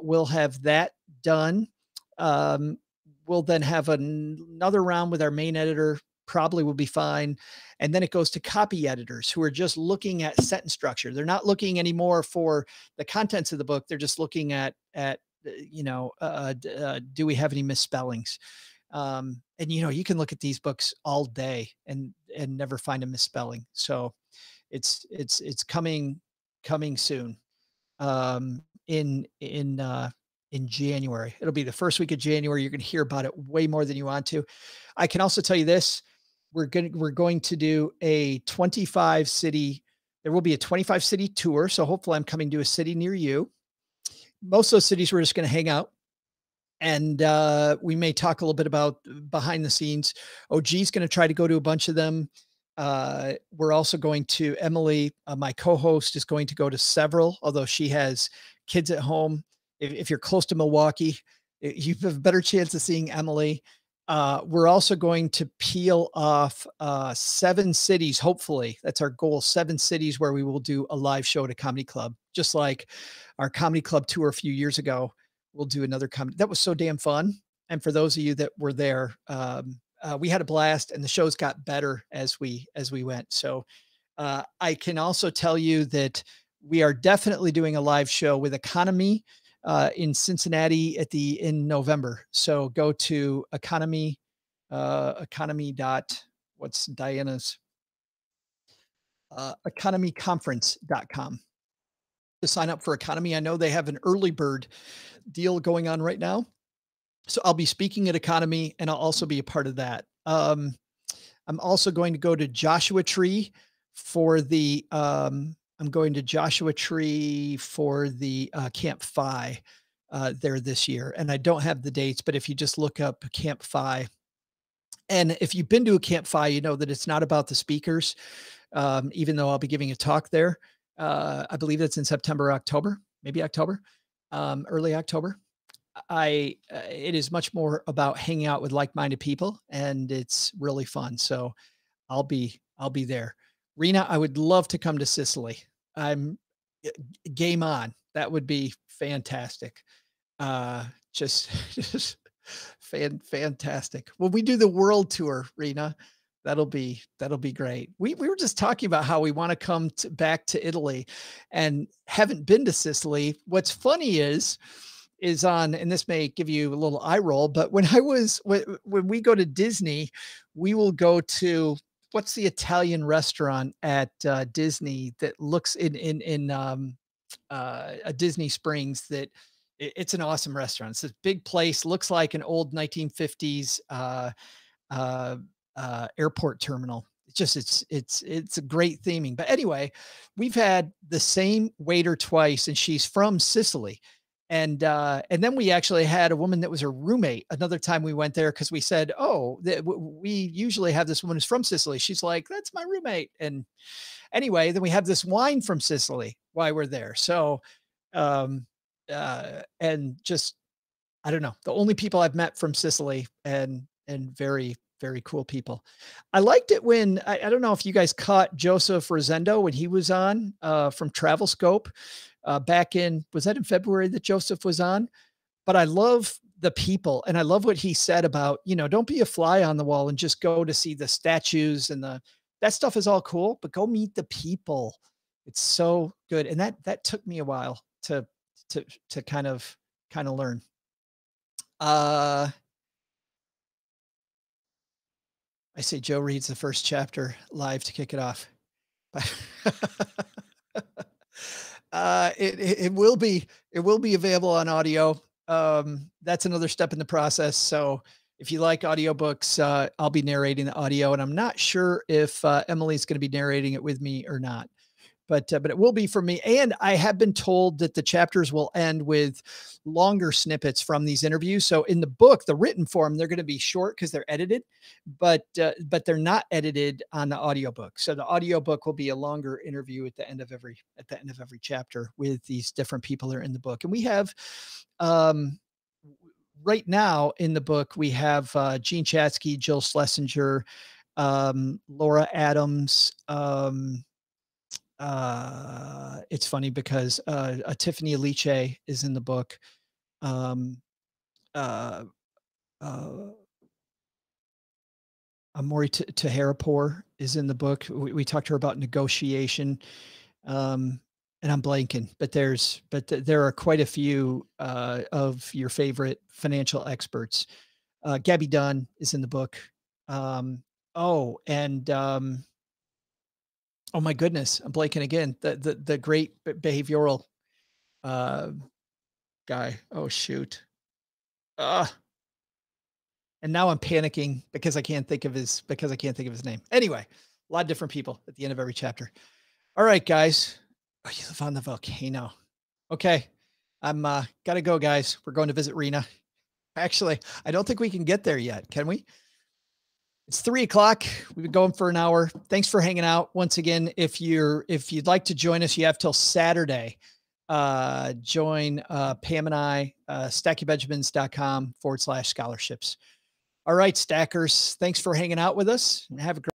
we'll have that done. We'll then have another round with our main editor. Probably will be fine. And then it goes to copy editors who are just looking at sentence structure. They're not looking anymore for the contents of the book. They're just looking at do we have any misspellings? And you can look at these books all day and never find a misspelling. So it's coming soon. In January, it'll be the first week of January. You're going to hear about it way more than you want to. I can also tell you this. We're going to do a 25 city. There will be a 25 city tour. So hopefully I'm coming to a city near you. Most of those cities we're just going to hang out. And we may talk a little bit about behind the scenes. OG's going to try to go to a bunch of them. We're also going to, Emily, my co-host, is going to go to several, although she has kids at home. If you're close to Milwaukee, you have a better chance of seeing Emily. We're also going to peel off 7 cities, hopefully. That's our goal, 7 cities where we will do a live show at a comedy club, just like our comedy club tour a few years ago. We'll do another comedy. That was so damn fun. And for those of you that were there, we had a blast, and the shows got better as we went. So I can also tell you that we are definitely doing a live show with Economy in Cincinnati in November. So go to economy dot, what's Diana's economyconference.com to sign up for Economy. I know they have an early bird deal going on right now. So I'll be speaking at Economy and I'll also be a part of that. I'm also going to go to Joshua Tree for the, Camp Fi there this year. And I don't have the dates, but if you just look up Camp Fi, and if you've been to a Camp Fi, you know that it's not about the speakers, even though I'll be giving a talk there. I believe that's in September, October, maybe October, early October. It is much more about hanging out with like-minded people, and it's really fun. So I'll be there. Rena, I would love to come to Sicily. I'm game on. That would be fantastic. Just fantastic. When we do the world tour, Rena, that'll be great. We were just talking about how we want to come back to Italy and haven't been to Sicily. What's funny is on, and this may give you a little eye roll, but when we go to Disney, we will go to, what's the Italian restaurant at Disney that looks in Disney Springs, that it's an awesome restaurant. It's this big place, looks like an old 1950s airport terminal. It's a great theming. But anyway, we've had the same waiter twice, and she's from Sicily. And then we actually had a woman that was her roommate another time we went there, because we said, oh, we usually have this woman who's from Sicily. She's like, that's my roommate. And anyway, then we have this wine from Sicily while we're there. So, and just, I don't know, the only people I've met from Sicily, and very, very cool people. I liked it when, I don't know if you guys caught Joseph Rosendo when he was on, from Travel Scope. Back in, was that in February that Joseph was on? But I love the people, and I love what he said about, you know, don't be a fly on the wall and just go to see the statues and that stuff is all cool, but go meet the people. It's so good. And that took me a while to kind of learn. I say Joe reads the first chapter live to kick it off. It will be available on audio. That's another step in the process. So if you like audiobooks, I'll be narrating the audio, and I'm not sure if Emily's going to be narrating it with me or not, but it will be for me. And I have been told that the chapters will end with longer snippets from these interviews. So in the book, the written form, they're going to be short because they're edited, but they're not edited on the audiobook. So the audiobook will be a longer interview at the end of every chapter with these different people that are in the book. And we have, right now in the book, we have, Gene Chatsky, Jill Schlesinger, Laura Adams, it's funny because Tiffany Alice is in the book. Amori Taharapour is in the book. We talked to her about negotiation, and I'm blanking, but there are quite a few of your favorite financial experts. Gabby Dunn is in the book. Oh my goodness, I'm blanking again. The great behavioral guy. Oh shoot. And now I'm panicking because I can't think of his name. Anyway, a lot of different people at the end of every chapter. All right, guys. Oh, you live on the volcano. Okay. I'm gotta go, guys. We're going to visit Rena. Actually, I don't think we can get there yet, can we? It's 3 o'clock. We've been going for an hour. Thanks for hanging out. Once again, if you'd like to join us, you have till Saturday. Join Pam and I, stackingbenjamins.com/scholarships. All right, stackers. Thanks for hanging out with us, and have a great